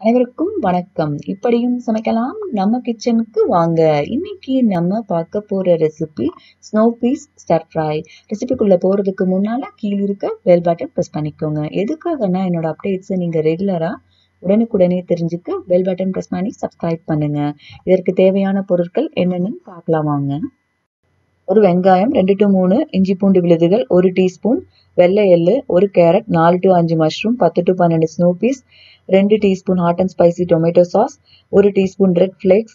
அனைவருக்கும் வணக்கம். இப்படியும் சமைக்கலாம் நம்ம கிச்சனுக்கு வாங்க. இன்னைக்கு நம்ம பார்க்க போற recipe snow peas stir fry. ரெசிபிக்குள்ள போறதுக்கு முன்னால கீழே இருக்க பெல் பட்டன் பிரஸ் பண்ணிக்கோங்க. எதுக்காகனா என்னோட அப்டேட்ஸை நீங்க ரெகுலரா உடனுக்குடனே தெரிஞ்சுக்க பெல் பட்டன் பிரஸ் பண்ணி சப்ஸ்கிரைப் பண்ணுங்க. இதற்கு தேவையான பொருட்கள் என்னென்னு பார்க்கலாம் வாங்க. ஒரு வெங்காயம், 2 to 3 இஞ்சி பூண்டு விழுதுகள், 1 teaspoon வெள்ளை எள்ளு, 1 carrot, 4 to 5 mushroom, 10 to 12 snow peas, 2 teaspoon hot and spicy tomato sauce, 1 teaspoon red flakes,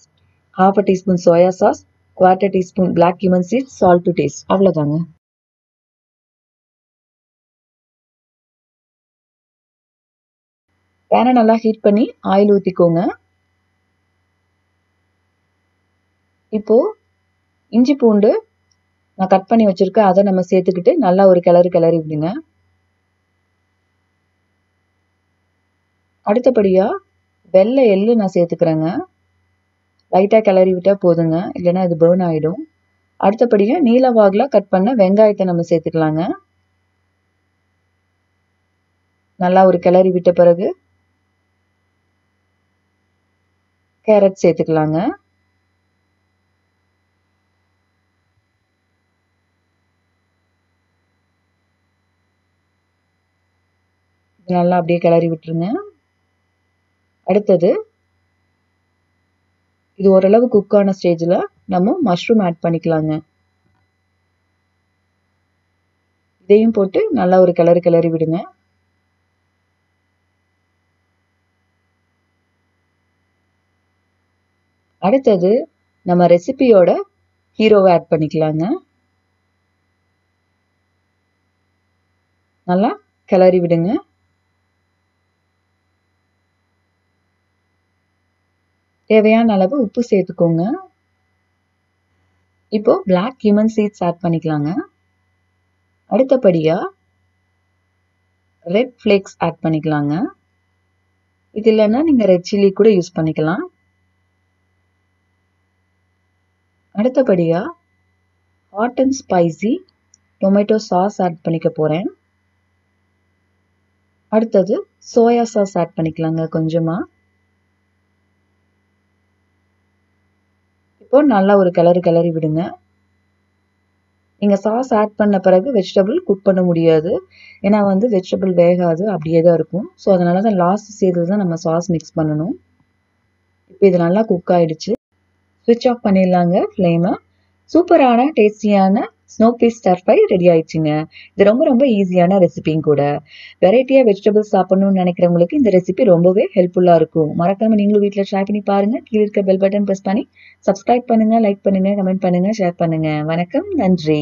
½ teaspoon soya sauce, 1/4 teaspoon black cumin seeds, salt to taste. அவ்வளவுதாங்க. பேனை நல்லா ஹீட் பண்ணி ஆயில் ஊத்திக்கோங்க. இப்போ இஞ்சி பூண்டு நான் கட் பண்ணி வச்சிருக்கேன், அதை நம்ம சேர்த்துக்கிட்டு நல்லா ஒரு கிளறி விடுங்க. அடுத்தபடியா வெள்ளை எள்ளு நான் சேர்த்துக்கிறேங்க. லைட்டாக கிளறி விட்டால் போதுங்க, இல்லைன்னா இது பேர்ன் ஆகிடும். அடுத்தபடியாக நீலவாகில் கட் பண்ண வெங்காயத்தை நம்ம சேர்த்துக்கலாங்க. நல்லா ஒரு கிளறி விட்ட பிறகு கேரட் சேர்த்துக்கலாங்க. நல்லா அப்படியே கிளறி விட்டுருங்க. அடுத்தது இது ஓரளவு குக் ஆன ஸ்டேஜில் நம்ம மஷ்ரூம் ஆட் பண்ணிக்கலாங்க. இதையும் போட்டு நல்லா ஒரு கிளறி விடுங்க. அடுத்தது நம்ம ரெசிபியோட ஹீரோவை ஆட் பண்ணிக்கலாங்க. நல்லா கிளறி விடுங்க. தேவையான அளவு உப்பு சேர்த்துக்கோங்க. இப்போ பிளாக் கிமன் சீட்ஸ் ஆட் பண்ணிக்கலாங்க. அடுத்தபடியாக ரெட் ஃப்ளேக்ஸ் ஆட் பண்ணிக்கலாங்க. இது இல்லைன்னா நீங்கள் ரெட் சில்லி கூட யூஸ் பண்ணிக்கலாம். அடுத்தபடியாக hot and spicy tomato sauce add பண்ணிக்க போகிறேன். அடுத்தது சோயா சாஸ் ஆட் பண்ணிக்கலாங்க கொஞ்சமாக. இப்போ நல்லா ஒரு கிளறி விடுங்க. நீங்கள் சாஸ் ஆட் பண்ண பிறகு வெஜிடபிள் குக் பண்ண முடியாது, ஏன்னா வந்து வெஜிடபிள் வேகாது, அப்படியே தான் இருக்கும். ஸோ அதனால தான் லாஸ்ட் சேர்த்து தான் நம்ம சாஸ் மிக்ஸ் பண்ணணும். இப்போ இது நல்லா குக் ஆகிடுச்சு. ஸ்விட்ச் ஆஃப் பண்ணிடலாங்க ஃப்ளேமை. சூப்பரான டேஸ்டியான snow peas stir fry ready ஆயிடுச்சுங்க. இது ரொம்ப ரொம்ப ஈஸியான ரெசிபியும் கூட. வெரைட்டியாக வெஜிடபிள்ஸ் சாப்பிடணும்னு நினைக்கிறவங்களுக்கு இந்த ரெசிபி ரொம்பவே ஹெல்ப்ஃபுல்லாக இருக்கும். மறக்காமல் நீங்களும் வீட்டில் ட்ரை பண்ணி பாருங்கள். கீழே இருக்க பெல் பட்டன் ப்ரெஸ் பண்ணி சப்ஸ்கிரைப் பண்ணுங்க, லைக் பண்ணுங்க, கமெண்ட் பண்ணுங்க, ஷேர் பண்ணுங்க. வணக்கம், நன்றி.